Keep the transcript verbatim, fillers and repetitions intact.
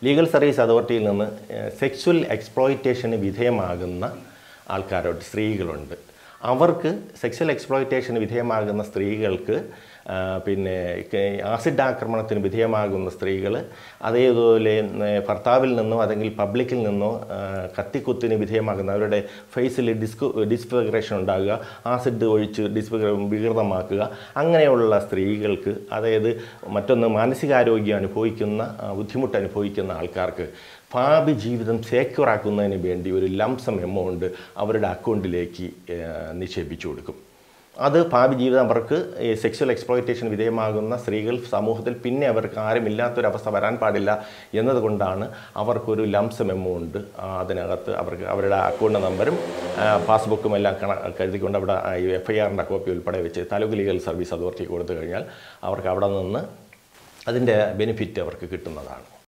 Legal Service Authority sexual exploitation vidheyamaaguna aalkarodu streegalundu. Avarku sexual exploitation vidheyamaaguna streegalku പിന്നെ acid ആക്രമണത്തിന് വിധേയമാകുന്ന സ്ത്രീകൾ അതേപോലെ ഭർത്താവിൽ നിന്നോ അല്ലെങ്കിൽ പബ്ലിക്കിൽ നിന്നോ കത്തിക്കുത്തിന് വിധേയമാകുന്ന അവരുടെ ഫേസിൽ ഡിസ്ഫിഗറേഷൻ ഉണ്ടാകുക ആസിഡ് ഒഴിച്ച് വികൃതമാക്കുക അങ്ങനെയുള്ള സ്ത്രീകൾക്ക് അതായത് മറ്റൊന്ന് മാനസികാരോഗ്യം അനുഭവിക്കുന്ന ബുദ്ധിമുട്ട് അനുഭവിക്കുന്ന ആൾക്കാർക്ക് പാപി ജീവിതം സെക്യൂർ ആക്കുന്നതിന് വേണ്ടി ഒരു ലംസം എമൗണ്ട് അവരുടെ അക്കൗണ്ടിലേക്ക് നിക്ഷേപിച്ചു കൊടുക്കും അത് പാപി ജീവിതം അവർക്ക് സെക്സ്വൽ എക്സ്പ്ലോയിറ്റേഷൻ വിധേയമാകുന്ന സ്ത്രീകൾ സമൂഹത്തിൽ പിന്നെ അവർക്ക് ആരുമില്ലാത്തൊരു അവസ്ഥ വരാൻ പാടില്ല എന്നതുകൊണ്ടാണ് അവർക്കൊരു ലംസം എമൗണ്ട് അതിനകത്ത് അവർക്ക് അവരുടെ അക്കൗണ്ട് നമ്പറും പാസ്ബുക്കും എല്ലാം കരുതിക്കൊണ്ട് അവിടെ എഫ് ഐ ആറിൻ്റെ കോപ്പി ഉൾപ്പെടെ വെച്ച് താലൂക്ക് ലീഗൽ സർവീസ് അതോറിറ്റി കൊടുത്തു കഴിഞ്ഞാൽ അവർക്ക് അവിടെ നിന്ന് അതിൻ്റെ ബെനിഫിറ്റ് അവർക്ക് കിട്ടുന്നതാണ്.